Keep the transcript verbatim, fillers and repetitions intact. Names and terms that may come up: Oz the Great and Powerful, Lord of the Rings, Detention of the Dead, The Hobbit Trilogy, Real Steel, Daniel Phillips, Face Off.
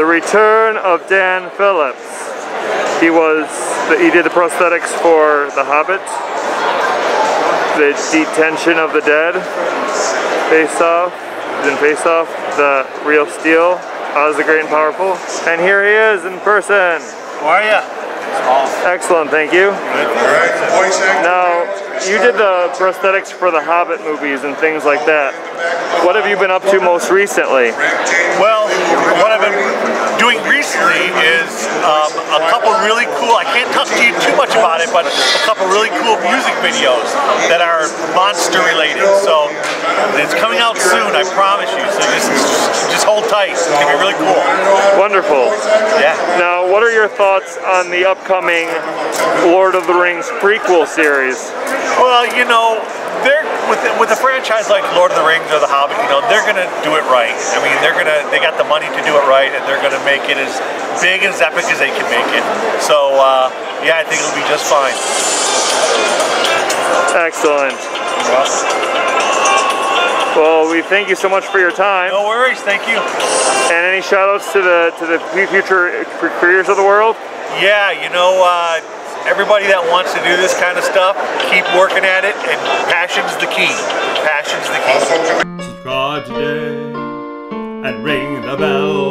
The Return of Dan Phillips. He was, the, he did the prosthetics for The Hobbit, The Detention of the Dead, Face Off, in Face Off, The Real Steel, Oz the Great and Powerful, and here he is in person. How are you? Excellent, thank you. Now, you did the prosthetics for the Hobbit movies and things like that. What have you been up to most recently? Well, what I've been doing recently is um, a couple really cool, I can't talk to you too much about it, but a couple really cool music videos that are monster related. So it's coming out soon, I promise you. So just, just hold tight. It's going to be really cool. Wonderful. Yeah. Now, what are your thoughts on the upcoming Lord of the Rings prequel series? Well, you know, they're with with a franchise like Lord of the Rings or The Hobbit, you know, they're gonna do it right. I mean, they're gonna they got the money to do it right, and they're gonna make it as big and as epic as they can make it. So, uh, yeah, I think it'll be just fine. Excellent. Well, we thank you so much for your time. No worries, thank you. And any shout-outs to the to the future careers of the world? Yeah, you know. Uh, Everybody that wants to do this kind of stuff, keep working at it, and passion's the key. Passion's the key. Subscribe today and ring the bell.